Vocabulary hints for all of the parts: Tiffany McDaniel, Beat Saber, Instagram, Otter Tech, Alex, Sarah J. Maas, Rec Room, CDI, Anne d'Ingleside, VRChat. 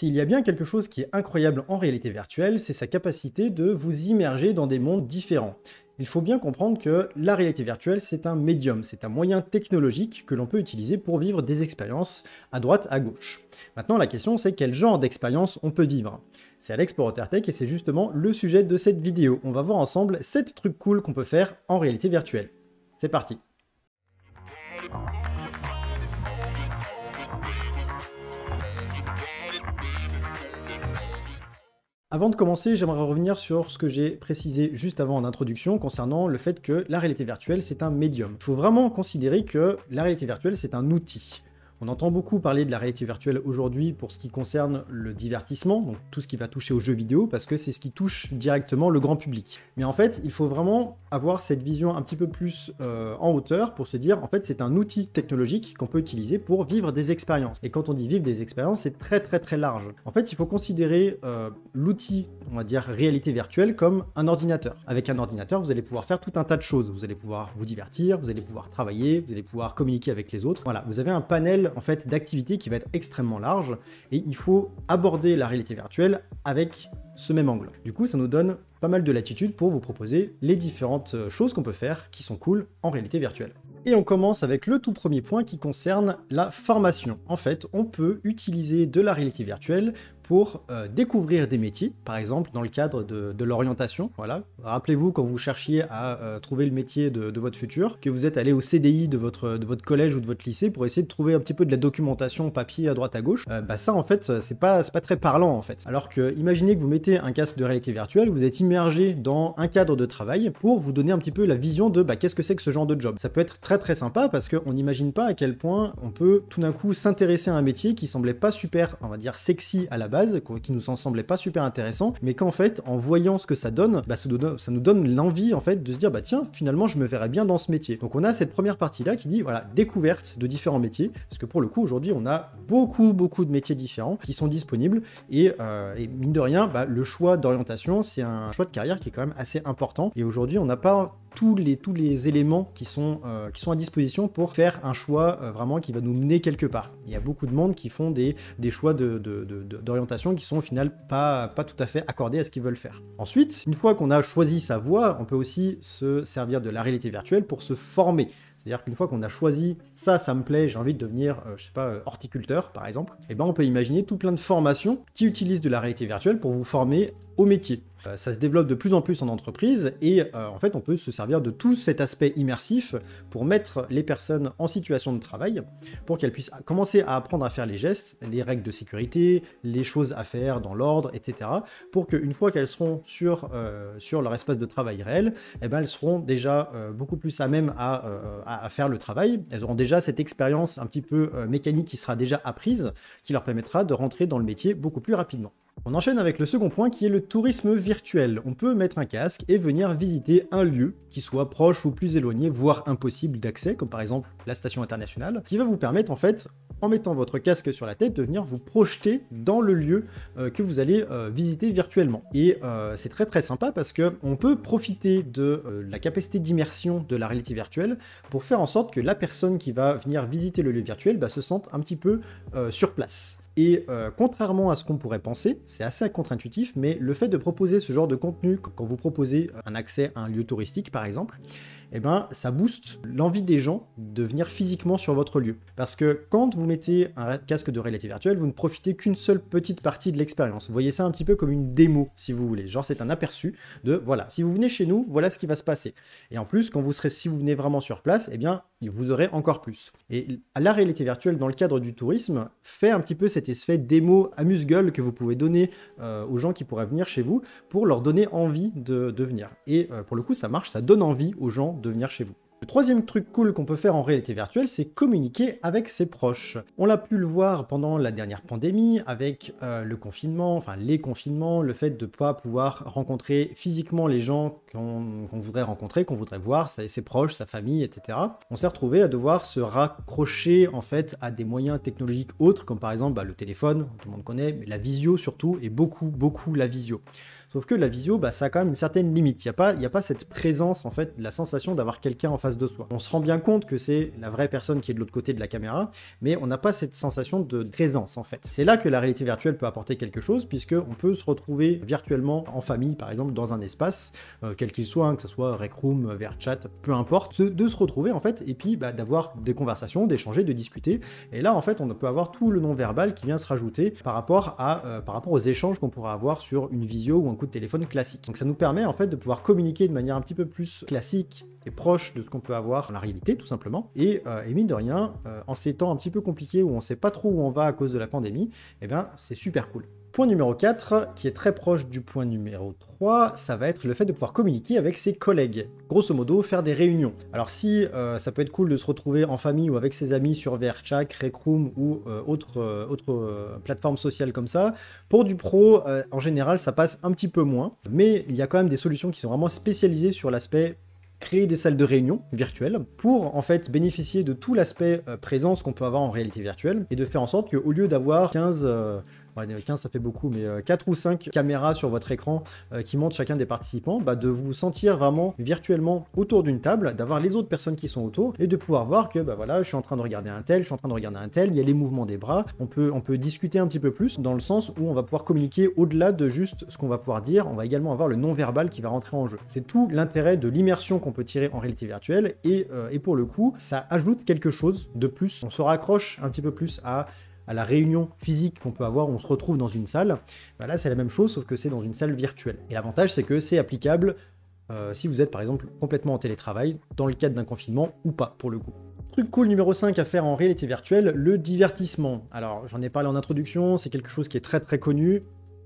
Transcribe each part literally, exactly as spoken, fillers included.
S'il y a bien quelque chose qui est incroyable en réalité virtuelle, c'est sa capacité de vous immerger dans des mondes différents. Il faut bien comprendre que la réalité virtuelle, c'est un médium, c'est un moyen technologique que l'on peut utiliser pour vivre des expériences à droite, à gauche. Maintenant, la question, c'est quel genre d'expérience on peut vivre. C'est Alex pour Otter Tech et c'est justement le sujet de cette vidéo. On va voir ensemble sept trucs cool qu'on peut faire en réalité virtuelle. C'est parti! Avant de commencer, j'aimerais revenir sur ce que j'ai précisé juste avant en introduction concernant le fait que la réalité virtuelle, c'est un médium. Il faut vraiment considérer que la réalité virtuelle, c'est un outil. On entend beaucoup parler de la réalité virtuelle aujourd'hui pour ce qui concerne le divertissement, donc tout ce qui va toucher aux jeux vidéo, parce que c'est ce qui touche directement le grand public. Mais en fait, il faut vraiment avoir cette vision un petit peu plus euh, en hauteur pour se dire, en fait, c'est un outil technologique qu'on peut utiliser pour vivre des expériences. Et quand on dit vivre des expériences, c'est très très très large. En fait, il faut considérer euh, l'outil, on va dire réalité virtuelle, comme un ordinateur. Avec un ordinateur, vous allez pouvoir faire tout un tas de choses. Vous allez pouvoir vous divertir, vous allez pouvoir travailler, vous allez pouvoir communiquer avec les autres. Voilà, vous avez un panel en fait d'activité qui va être extrêmement large et il faut aborder la réalité virtuelle avec ce même angle. Du coup, ça nous donne pas mal de latitude pour vous proposer les différentes choses qu'on peut faire qui sont cool en réalité virtuelle. Et on commence avec le tout premier point qui concerne la formation. En fait, on peut utiliser de la réalité virtuelle pour euh, découvrir des métiers, par exemple dans le cadre de, de l'orientation. Voilà. Rappelez-vous quand vous cherchiez à euh, trouver le métier de, de votre futur, que vous êtes allé au C D I de votre, de votre collège ou de votre lycée pour essayer de trouver un petit peu de la documentation papier à droite à gauche, euh, bah ça en fait c'est pas, c'est pas très parlant en fait. Alors que imaginez que vous mettez un casque de réalité virtuelle, vous êtes immergé dans un cadre de travail pour vous donner un petit peu la vision de bah, qu'est-ce que c'est que ce genre de job. Ça peut être très très sympa parce qu'on n'imagine pas à quel point on peut tout d'un coup s'intéresser à un métier qui semblait pas super, on va dire sexy à la base, qui nous en semblait pas super intéressant, mais qu'en fait, en voyant ce que ça donne, bah, ça nous donne l'envie en fait de se dire bah tiens, finalement, je me verrais bien dans ce métier. Donc on a cette première partie là qui dit voilà découverte de différents métiers, parce que pour le coup aujourd'hui on a beaucoup beaucoup de métiers différents qui sont disponibles et, euh, et mine de rien, bah, le choix d'orientation c'est un choix de carrière qui est quand même assez important et aujourd'hui on n'a pas tous les, tous les éléments qui sont, euh, qui sont à disposition pour faire un choix euh, vraiment qui va nous mener quelque part. Il y a beaucoup de monde qui font des, des choix de, de, de, de, d'orientation qui sont au final pas, pas tout à fait accordés à ce qu'ils veulent faire. Ensuite, une fois qu'on a choisi sa voie, on peut aussi se servir de la réalité virtuelle pour se former. C'est-à-dire qu'une fois qu'on a choisi ça, ça me plaît, j'ai envie de devenir, euh, je sais pas, euh, horticulteur par exemple, et ben on peut imaginer tout plein de formations qui utilisent de la réalité virtuelle pour vous former au métier. Euh, ça se développe de plus en plus en entreprise et euh, en fait on peut se servir de tout cet aspect immersif pour mettre les personnes en situation de travail pour qu'elles puissent commencer à apprendre à faire les gestes, les règles de sécurité, les choses à faire dans l'ordre, et cetera. Pour qu'une fois qu'elles seront sur, euh, sur leur espace de travail réel, eh ben, elles seront déjà euh, beaucoup plus à même à, euh, à à faire le travail, elles auront déjà cette expérience un petit peu euh, mécanique qui sera déjà apprise, qui leur permettra de rentrer dans le métier beaucoup plus rapidement. On enchaîne avec le second point qui est le tourisme virtuel. On peut mettre un casque et venir visiter un lieu qui soit proche ou plus éloigné, voire impossible d'accès, comme par exemple la station internationale, qui va vous permettre en fait, en mettant votre casque sur la tête, de venir vous projeter dans le lieu euh, que vous allez euh, visiter virtuellement. Et euh, c'est très très sympa parce que on peut profiter de euh, la capacité d'immersion de la réalité virtuelle pour faire en sorte que la personne qui va venir visiter le lieu virtuel bah, se sente un petit peu euh, sur place. Et euh, contrairement à ce qu'on pourrait penser, c'est assez contre-intuitif, mais le fait de proposer ce genre de contenu, quand vous proposez un accès à un lieu touristique par exemple, eh ben, ça booste l'envie des gens de venir physiquement sur votre lieu. Parce que quand vous mettez un casque de réalité virtuelle, vous ne profitez qu'une seule petite partie de l'expérience. Vous voyez ça un petit peu comme une démo, si vous voulez. Genre c'est un aperçu de voilà, si vous venez chez nous, voilà ce qui va se passer. Et en plus, quand vous serez, si vous venez vraiment sur place, eh bien, vous aurez encore plus. Et la réalité virtuelle, dans le cadre du tourisme, fait un petit peu cette effet démo amuse-gueule que vous pouvez donner euh, aux gens qui pourraient venir chez vous pour leur donner envie de, de venir. Et euh, pour le coup, ça marche, ça donne envie aux gens de venir chez vous. Le troisième truc cool qu'on peut faire en réalité virtuelle, c'est communiquer avec ses proches. On l'a pu le voir pendant la dernière pandémie, avec euh, le confinement, enfin les confinements, le fait de ne pas pouvoir rencontrer physiquement les gens qu'on qu'on voudrait rencontrer, qu'on voudrait voir, ses proches, sa famille, et cetera. On s'est retrouvé à devoir se raccrocher en fait à des moyens technologiques autres, comme par exemple bah, le téléphone, tout le monde connaît, mais la visio surtout, et beaucoup, beaucoup la visio. Sauf que la visio, bah, ça a quand même une certaine limite. Il n'y a pas, il n'y a pas cette présence en fait, la sensation d'avoir quelqu'un en face face de soi. On se rend bien compte que c'est la vraie personne qui est de l'autre côté de la caméra, mais on n'a pas cette sensation de présence en fait. C'est là que la réalité virtuelle peut apporter quelque chose, puisqu'on peut se retrouver virtuellement en famille, par exemple dans un espace, euh, quel qu'il soit, hein, que ce soit Rec Room, VRChat, peu importe, de se retrouver en fait, et puis bah, d'avoir des conversations, d'échanger, de discuter. Et là en fait, on peut avoir tout le non-verbal qui vient se rajouter par rapport, à, euh, par rapport aux échanges qu'on pourra avoir sur une visio ou un coup de téléphone classique. Donc ça nous permet en fait de pouvoir communiquer de manière un petit peu plus classique et proche de ce qu'on peut avoir dans la réalité tout simplement. Et, euh, et mine de rien, euh, en ces temps un petit peu compliqués où on sait pas trop où on va à cause de la pandémie, eh bien c'est super cool. Point numéro quatre, qui est très proche du point numéro trois, ça va être le fait de pouvoir communiquer avec ses collègues. Grosso modo, faire des réunions. Alors si euh, ça peut être cool de se retrouver en famille ou avec ses amis sur VRChat, Rec Room ou euh, autre, euh, autre euh, plateforme sociale comme ça, pour du pro, euh, en général, ça passe un petit peu moins. Mais il y a quand même des solutions qui sont vraiment spécialisées sur l'aspect créer des salles de réunion virtuelles pour en fait bénéficier de tout l'aspect euh, présence qu'on peut avoir en réalité virtuelle et de faire en sorte qu'au lieu d'avoir quinze... Euh, quinze ça fait beaucoup, mais quatre ou cinq caméras sur votre écran euh, qui montrent chacun des participants, bah, de vous sentir vraiment virtuellement autour d'une table, d'avoir les autres personnes qui sont autour et de pouvoir voir que bah, voilà, je suis en train de regarder un tel, je suis en train de regarder un tel, il y a les mouvements des bras, on peut, on peut discuter un petit peu plus dans le sens où on va pouvoir communiquer au-delà de juste ce qu'on va pouvoir dire, on va également avoir le non-verbal qui va rentrer en jeu. C'est tout l'intérêt de l'immersion qu'on peut tirer en réalité virtuelle et, euh, et pour le coup, ça ajoute quelque chose de plus. On se raccroche un petit peu plus à... à la réunion physique qu'on peut avoir où on se retrouve dans une salle, bah là c'est la même chose sauf que c'est dans une salle virtuelle. Et l'avantage c'est que c'est applicable euh, si vous êtes par exemple complètement en télétravail, dans le cadre d'un confinement ou pas pour le coup. Truc cool numéro cinq à faire en réalité virtuelle, le divertissement. Alors j'en ai parlé en introduction, c'est quelque chose qui est très très connu.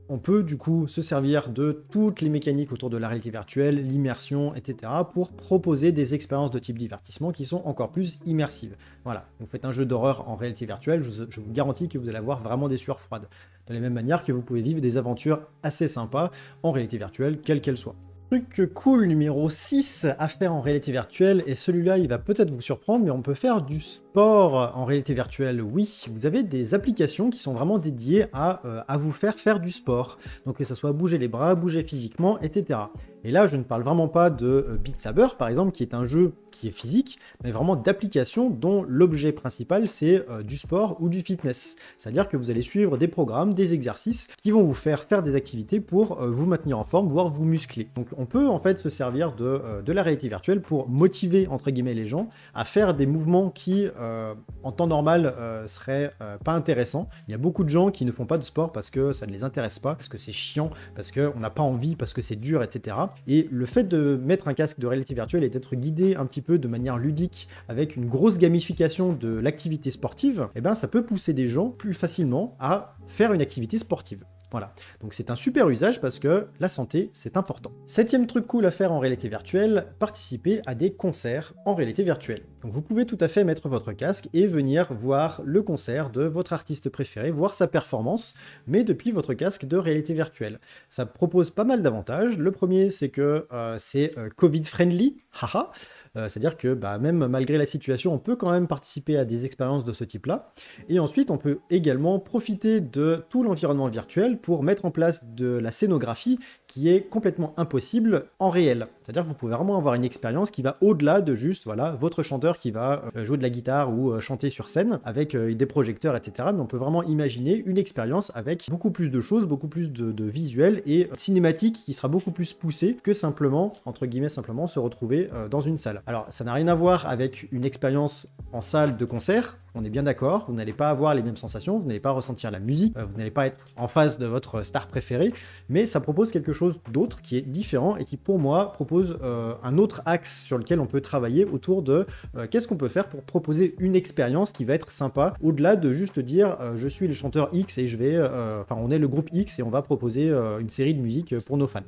On peut du coup se servir de toutes les mécaniques autour de la réalité virtuelle, l'immersion, et cetera pour proposer des expériences de type divertissement qui sont encore plus immersives. Voilà, vous faites un jeu d'horreur en réalité virtuelle, je, je vous garantis que vous allez avoir vraiment des sueurs froides. De la même manière que vous pouvez vivre des aventures assez sympas en réalité virtuelle, quelle qu'elle soit. Truc cool numéro six à faire en réalité virtuelle, et celui-là il va peut-être vous surprendre, mais on peut faire du sport en réalité virtuelle. Oui, vous avez des applications qui sont vraiment dédiées à, euh, à vous faire faire du sport, donc que ça soit bouger les bras, bouger physiquement, et cetera. Et là, je ne parle vraiment pas de Beat Saber, par exemple, qui est un jeu qui est physique, mais vraiment d'application dont l'objet principal, c'est euh, du sport ou du fitness. C'est-à-dire que vous allez suivre des programmes, des exercices qui vont vous faire faire des activités pour euh, vous maintenir en forme, voire vous muscler. Donc, on peut en fait se servir de, euh, de la réalité virtuelle pour motiver, entre guillemets, les gens à faire des mouvements qui, euh, en temps normal, euh, seraient euh, pas intéressants. Il y a beaucoup de gens qui ne font pas de sport parce que ça ne les intéresse pas, parce que c'est chiant, parce qu'on n'a pas envie, parce que c'est dur, et cetera. Et le fait de mettre un casque de réalité virtuelle et d'être guidé un petit peu de manière ludique avec une grosse gamification de l'activité sportive, eh ben ça peut pousser des gens plus facilement à faire une activité sportive. Voilà, donc c'est un super usage parce que la santé, c'est important. Septième truc cool à faire en réalité virtuelle, participer à des concerts en réalité virtuelle. Donc vous pouvez tout à fait mettre votre casque et venir voir le concert de votre artiste préféré, voir sa performance, mais depuis votre casque de réalité virtuelle. Ça propose pas mal d'avantages. Le premier, c'est que euh, c'est euh, Covid-friendly, haha, euh, c'est-à-dire que bah, même malgré la situation, on peut quand même participer à des expériences de ce type-là. Et ensuite, on peut également profiter de tout l'environnement virtuel pour mettre en place de la scénographie qui est complètement impossible en réel. C'est-à-dire que vous pouvez vraiment avoir une expérience qui va au-delà de juste voilà, votre chanteur qui va jouer de la guitare ou chanter sur scène avec des projecteurs, et cetera. Mais on peut vraiment imaginer une expérience avec beaucoup plus de choses, beaucoup plus de, de visuels et cinématique qui sera beaucoup plus poussée que simplement, entre guillemets, simplement se retrouver dans une salle. Alors, ça n'a rien à voir avec une expérience en salle de concert. On est bien d'accord, vous n'allez pas avoir les mêmes sensations, vous n'allez pas ressentir la musique, vous n'allez pas être en face de votre star préférée, mais ça propose quelque chose d'autre qui est différent et qui pour moi propose euh, un autre axe sur lequel on peut travailler autour de euh, qu'est-ce qu'on peut faire pour proposer une expérience qui va être sympa, au-delà de juste dire euh, je suis le chanteur X et je vais, euh, enfin on est le groupe X et on va proposer euh, une série de musique pour nos fans.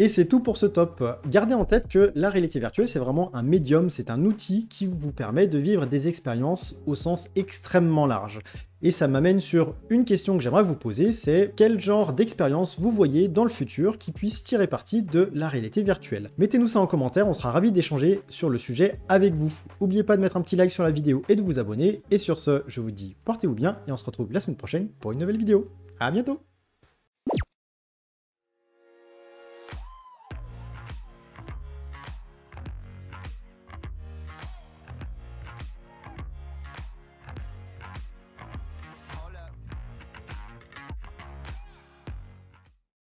Et c'est tout pour ce top. Gardez en tête que la réalité virtuelle, c'est vraiment un médium, c'est un outil qui vous permet de vivre des expériences au sens extrêmement large. Et ça m'amène sur une question que j'aimerais vous poser, c'est quel genre d'expérience vous voyez dans le futur qui puisse tirer parti de la réalité virtuelle? Mettez-nous ça en commentaire, on sera ravis d'échanger sur le sujet avec vous. N'oubliez pas de mettre un petit like sur la vidéo et de vous abonner. Et sur ce, je vous dis portez-vous bien et on se retrouve la semaine prochaine pour une nouvelle vidéo. À bientôt!